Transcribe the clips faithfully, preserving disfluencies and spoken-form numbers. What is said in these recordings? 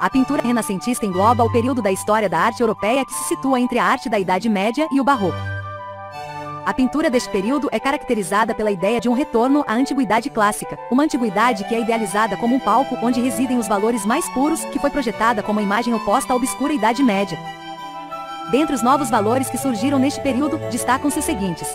A pintura renascentista engloba o período da história da arte europeia que se situa entre a arte da Idade Média e o Barroco. A pintura deste período é caracterizada pela ideia de um retorno à antiguidade clássica, uma antiguidade que é idealizada como um palco onde residem os valores mais puros, que foi projetada como a imagem oposta à obscura Idade Média. Dentre os novos valores que surgiram neste período, destacam-se os seguintes.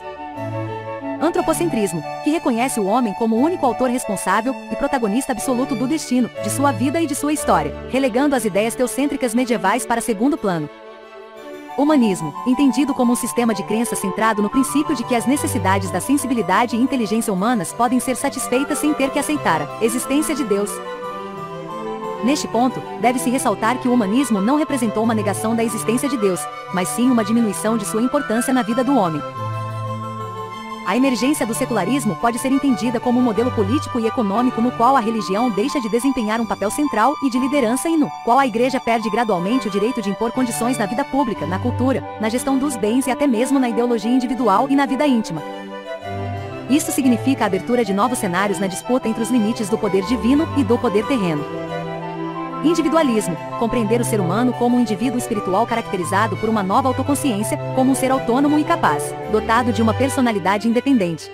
Antropocentrismo, que reconhece o homem como o único autor responsável e protagonista absoluto do destino, de sua vida e de sua história, relegando as ideias teocêntricas medievais para segundo plano. Humanismo, entendido como um sistema de crença centrado no princípio de que as necessidades da sensibilidade e inteligência humanas podem ser satisfeitas sem ter que aceitar a existência de Deus. Neste ponto, deve-se ressaltar que o humanismo não representou uma negação da existência de Deus, mas sim uma diminuição de sua importância na vida do homem. A emergência do secularismo pode ser entendida como um modelo político e econômico no qual a religião deixa de desempenhar um papel central e de liderança e no qual a Igreja perde gradualmente o direito de impor condições na vida pública, na cultura, na gestão dos bens e até mesmo na ideologia individual e na vida íntima. Isso significa a abertura de novos cenários na disputa entre os limites do poder divino e do poder terreno. Individualismo, compreender o ser humano como um indivíduo espiritual caracterizado por uma nova autoconsciência, como um ser autônomo e capaz, dotado de uma personalidade independente.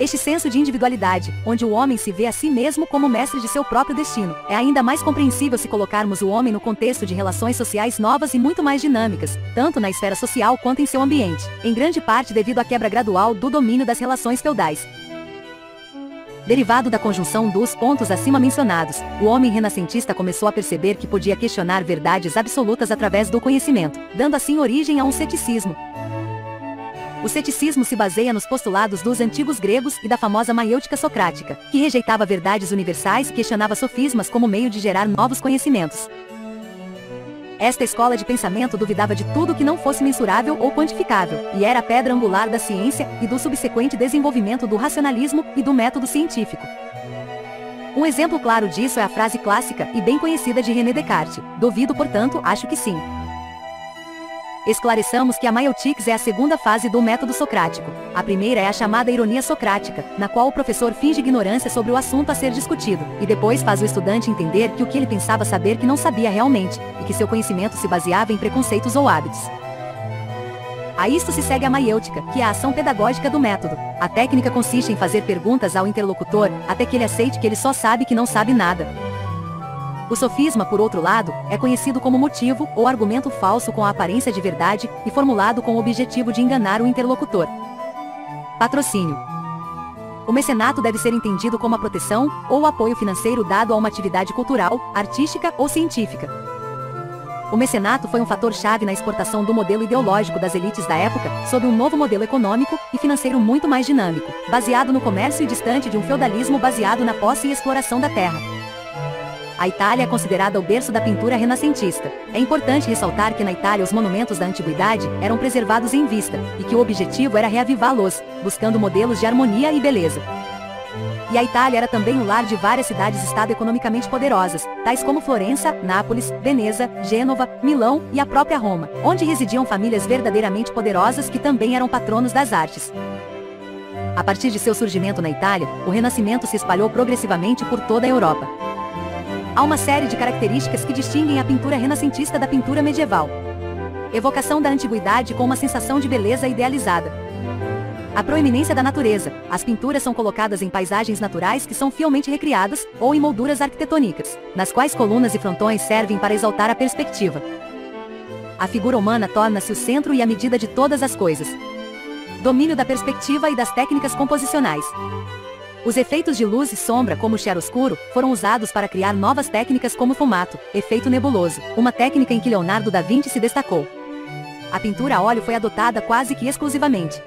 Este senso de individualidade, onde o homem se vê a si mesmo como mestre de seu próprio destino, é ainda mais compreensível se colocarmos o homem no contexto de relações sociais novas e muito mais dinâmicas, tanto na esfera social quanto em seu ambiente, em grande parte devido à quebra gradual do domínio das relações feudais. Derivado da conjunção dos pontos acima mencionados, o homem renascentista começou a perceber que podia questionar verdades absolutas através do conhecimento, dando assim origem a um ceticismo. O ceticismo se baseia nos postulados dos antigos gregos e da famosa maiêutica socrática, que rejeitava verdades universais e questionava sofismas como meio de gerar novos conhecimentos. Esta escola de pensamento duvidava de tudo que não fosse mensurável ou quantificável, e era a pedra angular da ciência e do subsequente desenvolvimento do racionalismo e do método científico. Um exemplo claro disso é a frase clássica e bem conhecida de René Descartes: "Duvido, portanto, acho que sim." Esclareçamos que a maiêutica é a segunda fase do método socrático. A primeira é a chamada ironia socrática, na qual o professor finge ignorância sobre o assunto a ser discutido, e depois faz o estudante entender que o que ele pensava saber que não sabia realmente, e que seu conhecimento se baseava em preconceitos ou hábitos. A isto se segue a maiêutica, que é a ação pedagógica do método. A técnica consiste em fazer perguntas ao interlocutor, até que ele aceite que ele só sabe que não sabe nada. O sofisma, por outro lado, é conhecido como motivo ou argumento falso com a aparência de verdade e formulado com o objetivo de enganar o interlocutor. Patrocínio. O mecenato deve ser entendido como a proteção ou apoio financeiro dado a uma atividade cultural, artística ou científica. O mecenato foi um fator-chave na exportação do modelo ideológico das elites da época, sob um novo modelo econômico e financeiro muito mais dinâmico, baseado no comércio e distante de um feudalismo baseado na posse e exploração da terra. A Itália é considerada o berço da pintura renascentista. É importante ressaltar que na Itália os monumentos da antiguidade eram preservados em vista, e que o objetivo era reavivá-los, buscando modelos de harmonia e beleza. E a Itália era também o lar de várias cidades-estado economicamente poderosas, tais como Florença, Nápoles, Veneza, Gênova, Milão e a própria Roma, onde residiam famílias verdadeiramente poderosas que também eram patronos das artes. A partir de seu surgimento na Itália, o Renascimento se espalhou progressivamente por toda a Europa. Há uma série de características que distinguem a pintura renascentista da pintura medieval. Evocação da antiguidade com uma sensação de beleza idealizada. A proeminência da natureza. As pinturas são colocadas em paisagens naturais que são fielmente recriadas, ou em molduras arquitetônicas, nas quais colunas e frontões servem para exaltar a perspectiva. A figura humana torna-se o centro e a medida de todas as coisas. Domínio da perspectiva e das técnicas composicionais. Os efeitos de luz e sombra, como o chiaroscuro, foram usados para criar novas técnicas como o fumato, efeito nebuloso, uma técnica em que Leonardo da Vinci se destacou. A pintura a óleo foi adotada quase que exclusivamente.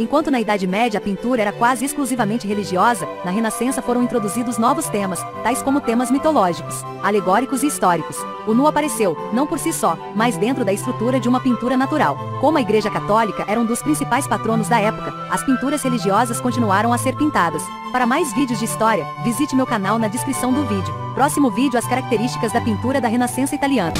Enquanto na Idade Média a pintura era quase exclusivamente religiosa, na Renascença foram introduzidos novos temas, tais como temas mitológicos, alegóricos e históricos. O nu apareceu, não por si só, mas dentro da estrutura de uma pintura natural. Como a Igreja Católica era um dos principais patronos da época, as pinturas religiosas continuaram a ser pintadas. Para mais vídeos de história, visite meu canal na descrição do vídeo. Próximo vídeo: as características da pintura da Renascença italiana.